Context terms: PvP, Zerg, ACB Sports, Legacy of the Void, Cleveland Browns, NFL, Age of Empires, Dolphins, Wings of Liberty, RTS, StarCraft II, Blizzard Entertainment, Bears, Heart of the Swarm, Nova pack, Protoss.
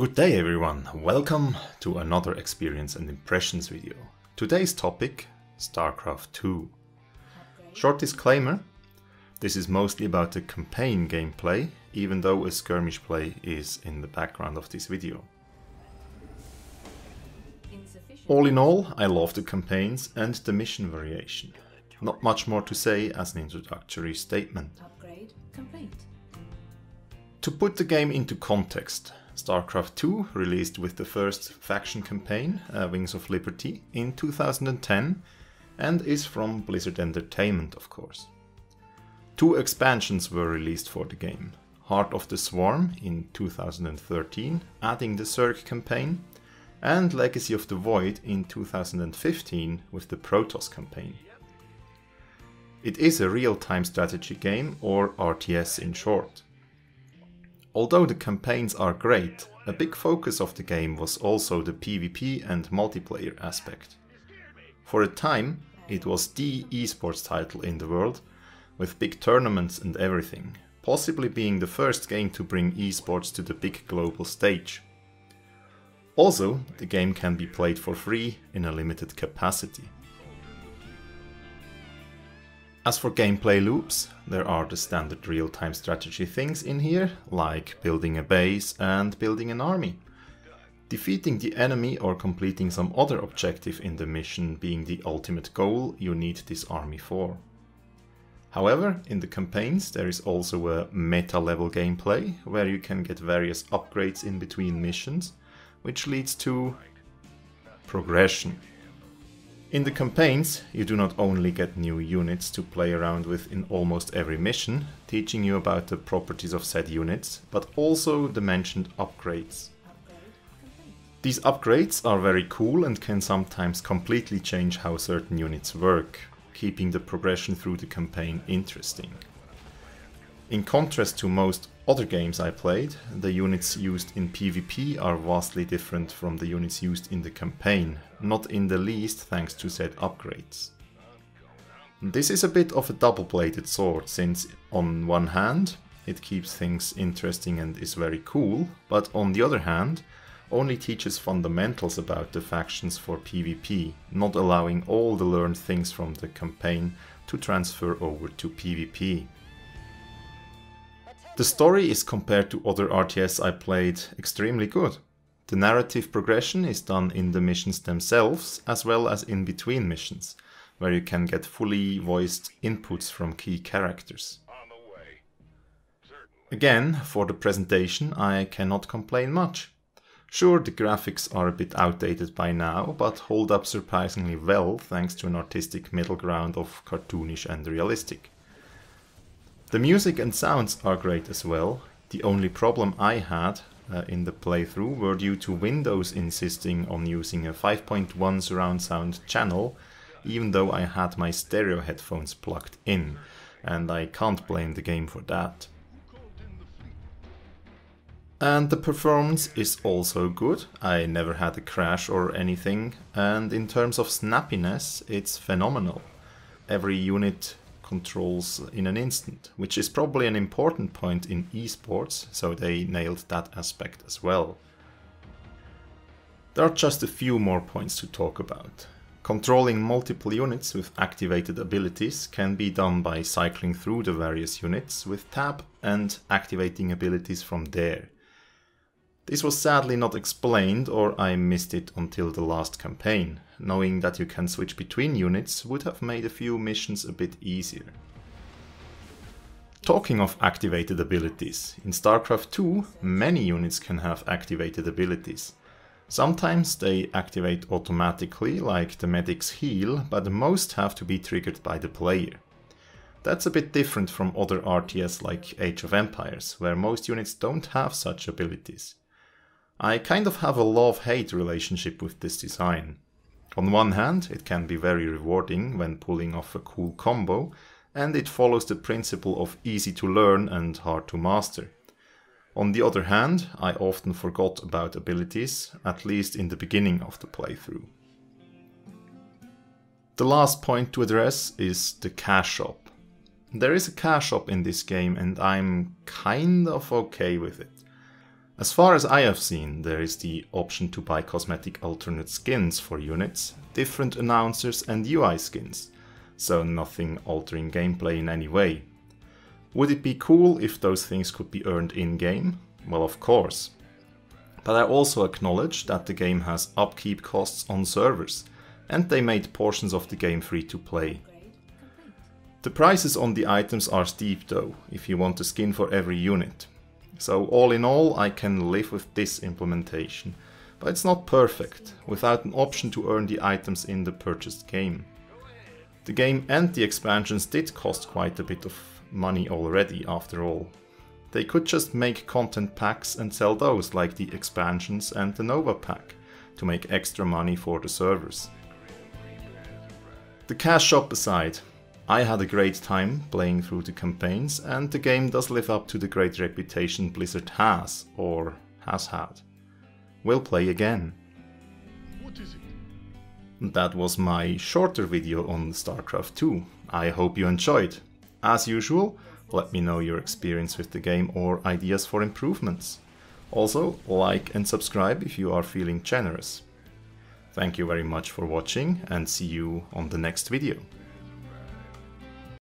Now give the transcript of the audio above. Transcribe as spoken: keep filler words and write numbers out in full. Good day everyone, welcome to another Experience and Impressions video. Today's topic, StarCraft two. Short disclaimer, this is mostly about the campaign gameplay, even though a skirmish play is in the background of this video. All in all, I love the campaigns and the mission variation. Not much more to say as an introductory statement. To put the game into context, StarCraft two released with the first faction campaign, uh, Wings of Liberty, in two thousand ten and is from Blizzard Entertainment, of course. Two expansions were released for the game, Heart of the Swarm in two thousand thirteen, adding the Zerg campaign, and Legacy of the Void in two thousand fifteen with the Protoss campaign. It is a real-time strategy game, or R T S in short. Although the campaigns are great, a big focus of the game was also the PvP and multiplayer aspect. For a time, it was the esports title in the world, with big tournaments and everything, possibly being the first game to bring esports to the big global stage. Also, the game can be played for free in a limited capacity. As for gameplay loops, there are the standard real-time strategy things in here, like building a base and building an army. Defeating the enemy or completing some other objective in the mission being the ultimate goal you need this army for. However, in the campaigns there is also a meta-level gameplay, where you can get various upgrades in between missions, which leads to progression. In the campaigns, you do not only get new units to play around with in almost every mission, teaching you about the properties of said units, but also the mentioned upgrades. These upgrades are very cool and can sometimes completely change how certain units work, keeping the progression through the campaign interesting. In contrast to most other games I played, the units used in PvP are vastly different from the units used in the campaign, not in the least thanks to said upgrades. This is a bit of a double-bladed sword, since on one hand it keeps things interesting and is very cool, but on the other hand only teaches fundamentals about the factions for PvP, not allowing all the learned things from the campaign to transfer over to PvP. The story is, compared to other R T S I played, extremely good. The narrative progression is done in the missions themselves as well as in between missions, where you can get fully voiced inputs from key characters. Again, for the presentation I cannot complain much. Sure, the graphics are a bit outdated by now, but hold up surprisingly well thanks to an artistic middle ground of cartoonish and realistic. The music and sounds are great as well. The only problem I had uh, in the playthrough were due to Windows insisting on using a five point one surround sound channel, even though I had my stereo headphones plugged in, and I can't blame the game for that. And the performance is also good. I never had a crash or anything, and in terms of snappiness, it's phenomenal. Every unit controls in an instant, which is probably an important point in esports, so they nailed that aspect as well. There are just a few more points to talk about. Controlling multiple units with activated abilities can be done by cycling through the various units with tab and activating abilities from there. This was sadly not explained, or I missed it until the last campaign. Knowing that you can switch between units would have made a few missions a bit easier. Talking of activated abilities, in StarCraft two many units can have activated abilities. Sometimes they activate automatically, like the medic's heal, but most have to be triggered by the player. That's a bit different from other R T S like Age of Empires, where most units don't have such abilities. I kind of have a love-hate relationship with this design. On one hand, it can be very rewarding when pulling off a cool combo, and it follows the principle of easy to learn and hard to master. On the other hand, I often forgot about abilities, at least in the beginning of the playthrough. The last point to address is the cash shop. There is a cash shop in this game and I'm kind of okay with it. As far as I have seen, there is the option to buy cosmetic alternate skins for units, different announcers and U I skins, so nothing altering gameplay in any way. Would it be cool if those things could be earned in-game? Well, of course. But I also acknowledge that the game has upkeep costs on servers, and they made portions of the game free to play. The prices on the items are steep though, if you want a skin for every unit. So all in all, I can live with this implementation, but it's not perfect, without an option to earn the items in the purchased game. The game and the expansions did cost quite a bit of money already, after all. They could just make content packs and sell those, like the expansions and the Nova pack, to make extra money for the servers. The cash shop aside, I had a great time playing through the campaigns, and the game does live up to the great reputation Blizzard has, or has had. We'll play again. What is it? That was my shorter video on StarCraft two. I hope you enjoyed. As usual, let me know your experience with the game or ideas for improvements. Also, like and subscribe if you are feeling generous. Thank you very much for watching, and see you on the next video.